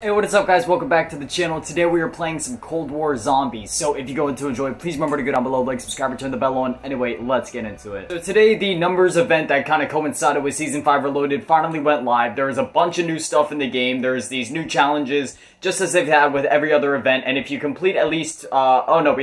Hey, what is up guys, welcome back to the channel. Today we are playing some Cold War Zombies, so if you're going to enjoy, please remember to go down below, like, subscribe, and turn the bell on. Anyway, let's get into it. So today, the numbers event that kind of coincided with Season 5 Reloaded finally went live. There is a bunch of new stuff in the game, there's these new challenges, just as they've had with every other event, and if you complete at least, we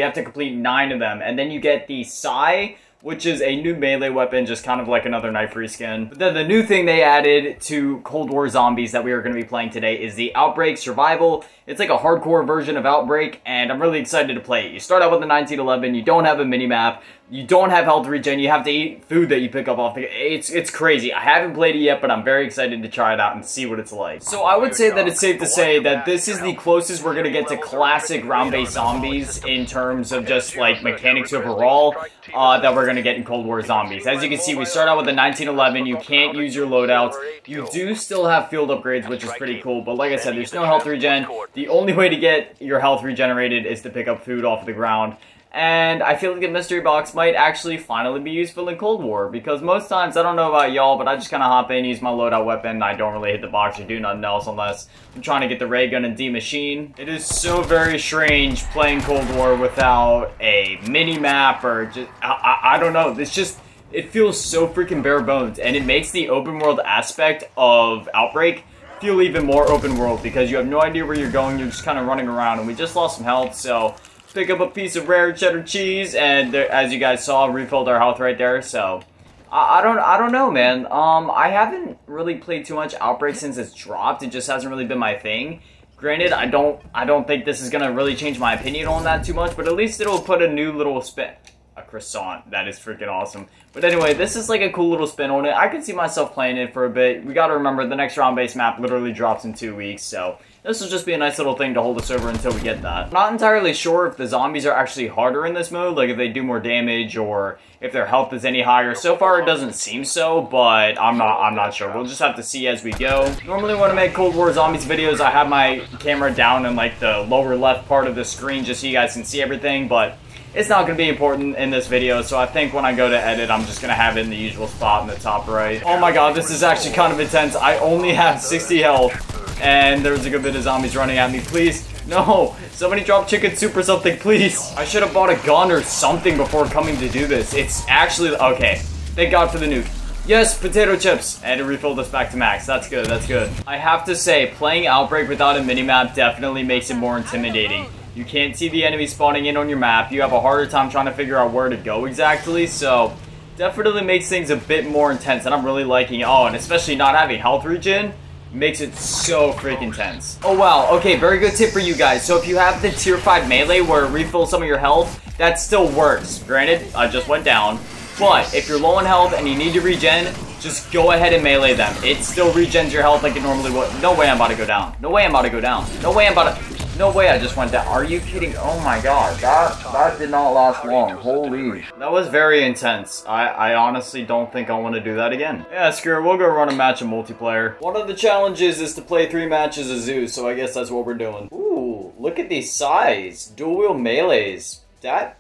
have to complete 9 of them, and then you get the Psy, which is a new melee weapon, just kind of like another knife reskin. But then the new thing they added to Cold War Zombies that we are going to be playing today is the Outbreak Survival. It's like a hardcore version of Outbreak, and I'm really excited to play it. You start out with a 1911, you don't have a minimap, you don't have health regen, you have to eat food that you pick up off the... It's crazy. I haven't played it yet, but I'm very excited to try it out and see what it's like. So I would say that it's safe to say that this is the closest we're going to get to classic round-based zombies in terms of just like mechanics overall that we're going to get in Cold War Zombies. As you can see, we start out with a 1911. You can't use your loadouts. You do still have field upgrades, which is pretty cool, but like I said, there's no health regen. The only way to get your health regenerated is to pick up food off the ground, and I feel like the mystery box might actually finally be useful in Cold War, because most times, I don't know about y'all, but I just kind of hop in, use my loadout weapon, I don't really hit the box or do nothing else unless I'm trying to get the ray gun and D-machine. It is so very strange playing Cold War without a mini-map or just, I don't know, it's just, it feels so freaking bare bones, and it makes the open world aspect of Outbreak feel even more open world, because you have no idea where you're going, you're just kind of running around, and we just lost some health, so... Pick up a piece of rare cheddar cheese, and there, as you guys saw, refilled our health right there. So, I don't know, man. I haven't really played too much Outbreak since it's dropped. It just hasn't really been my thing. Granted, I don't think this is gonna really change my opinion on that too much, but at least it'll put a new little spin. A croissant, that is freaking awesome. But anyway, this is like a cool little spin on it. I can see myself playing it for a bit. We gotta remember the next round-based map literally drops in 2 weeks, so. This will just be a nice little thing to hold us over until we get that. I'm not entirely sure if the zombies are actually harder in this mode, like if they do more damage or if their health is any higher. So far it doesn't seem so, but I'm not sure. We'll just have to see as we go. Normally when I make Cold War Zombies videos, I have my camera down in like the lower left part of the screen just so you guys can see everything, but it's not going to be important in this video, so I think when I go to edit, I'm just going to have it in the usual spot in the top right. Oh my god, this is actually kind of intense. I only have 60 health. And there's a good bit of zombies running at me. Please, no! Somebody drop chicken soup or something, please! I should have bought a gun or something before coming to do this. It's actually... Okay. Thank God for the nuke. Yes, potato chips! And it refilled us back to max. That's good, that's good. I have to say, playing Outbreak without a minimap definitely makes it more intimidating. You can't see the enemy spawning in on your map. You have a harder time trying to figure out where to go exactly, so... Definitely makes things a bit more intense, and I'm really liking it. Oh, and especially not having health regen. Makes it so freaking tense. Oh wow, okay, very good tip for you guys. So if you have the tier 5 melee where it refills some of your health, that still works. Granted, I just went down. But if you're low on health and you need to regen, just go ahead and melee them. It still regens your health like it normally would. No way I'm about to go down. No way I'm about to go down. No way I'm about to... No way I just went down. Are you kidding? Oh my god, that did not last long. Holy... That was very intense. I honestly don't think I want to do that again. Yeah, screw it. We'll go run a match in multiplayer. One of the challenges is to play 3 matches of Zeus, so I guess that's what we're doing. Ooh, look at these size. Dual wheel melees. That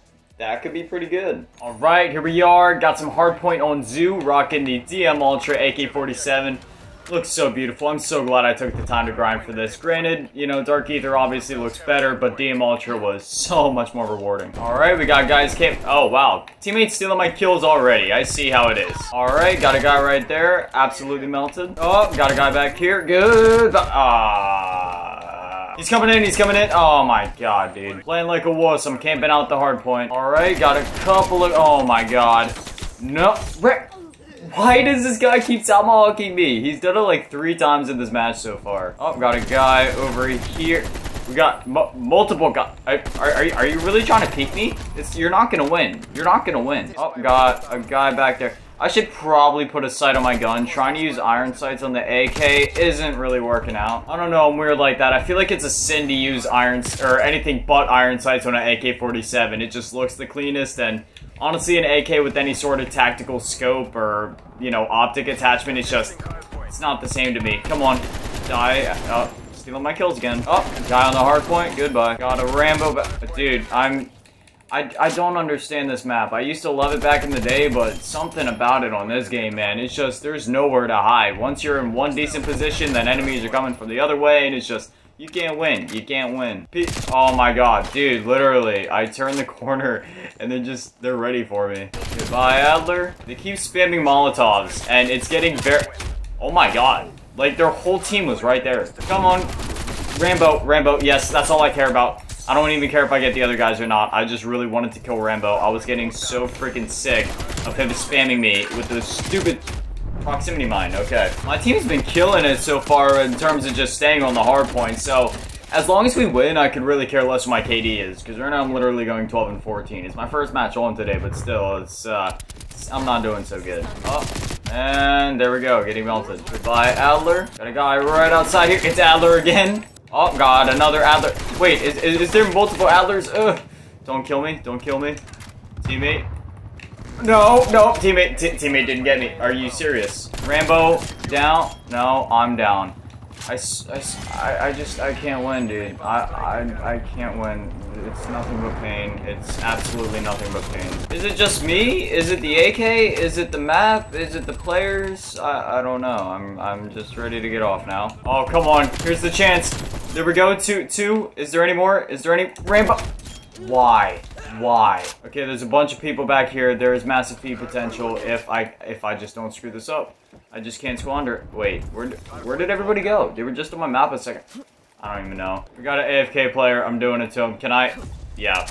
could be pretty good. Alright, here we are. Got some hardpoint on Zoo, rocking the DM Ultra AK-47. Looks so beautiful. I'm so glad I took the time to grind for this. Granted, you know, Dark Aether obviously looks better, but DM Ultra was so much more rewarding. Alright, we got guys came. Oh, wow. Teammates stealing my kills already. I see how it is. Alright, got a guy right there. Absolutely melted. Oh, got a guy back here. Good. He's coming in, he's coming in. Oh my god, dude. Playing like a wuss, I'm camping out the hard point. Alright, got a couple of... Oh my god. No. Why does this guy keep tomahawking me? He's done it like 3 times in this match so far. Oh, got a guy over here. We got multiple guys. Are you really trying to peek me? You're not going to win. You're not going to win. Oh, got a guy back there. I should probably put a sight on my gun. Trying to use iron sights on the AK isn't really working out. I don't know, I'm weird like that. I feel like it's a sin to use irons or anything but iron sights on an AK-47. It just looks the cleanest, and honestly an AK with any sort of tactical scope or, you know, optic attachment, it's just, it's not the same to me. Come on, die. Oh, stealing my kills again. Oh, die on the hard point, goodbye. Got a Rambo, dude, I don't understand this map. I used to love it back in the day, but something about it on this game, man. It's just, there's nowhere to hide. Once you're in one decent position, then enemies are coming from the other way, and it's just, You can't win. You can't win. Oh my god, dude, literally. I turned the corner and they're ready for me. Goodbye, Adler. They keep spamming Molotovs and it's getting very... Oh my god. Like, their whole team was right there. Come on. Rambo. Rambo. Yes, that's all I care about. I don't even care if I get the other guys or not. I just really wanted to kill Rambo. I was getting so freaking sick of him spamming me with those stupid... proximity mine. Okay, my team's been killing it so far in terms of just staying on the hard point, so as long as we win, I could really care less what my KD is, because right now I'm literally going 12-14. It's my first match on today, but still, I'm not doing so good. Oh, and there we go, getting melted. Goodbye, Adler. Got a guy right outside here. It's Adler again. Oh god, another Adler. Wait, is there multiple Adlers? Ugh. Don't kill me. Don't kill me. Teammate. No, no, teammate didn't get me. Are you serious? Rambo, down. No, I'm down. I can't win, dude. I can't win. It's nothing but pain. It's absolutely nothing but pain. Is it just me? Is it the AK? Is it the map? Is it the players? I don't know. I'm just ready to get off now. Oh, come on. Here's the chance. There we go. Two. Is there any more? Is there any Rambo? Why? Why? Okay, there's a bunch of people back here. There is massive feed potential if I just don't screw this up. I just can't squander it. Wait, where did everybody go? They were just on my map a second. I don't even know. We got an AFK player. I'm doing it to him. Can I? Yeah.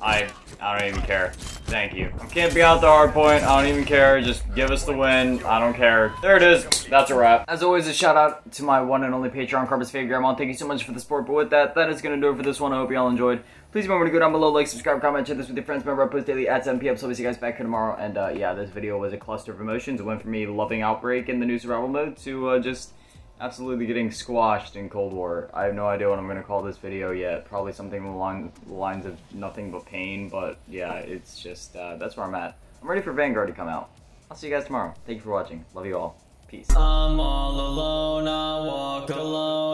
I don't even care. Thank you. I can't be out the hard point. I don't even care. Just give us the win. I don't care. There it is. That's a wrap. As always, a shout out to my one and only Patreon, Carpus Fave Grandma. Thank you so much for the support. But with that, that is going to do it for this one. I hope you all enjoyed. Please remember to go down below, like, subscribe, comment, share this with your friends. Remember, I post daily at 7 PM, so we'll see you guys back here tomorrow. And yeah, this video was a cluster of emotions. It went from me loving Outbreak in the new survival mode to just absolutely getting squashed in Cold War. I have no idea what I'm going to call this video yet. Probably something along the lines of nothing but pain, but yeah, it's just, that's where I'm at. I'm ready for Vanguard to come out. I'll see you guys tomorrow. Thank you for watching. Love you all. Peace. I'm all alone, I walk alone.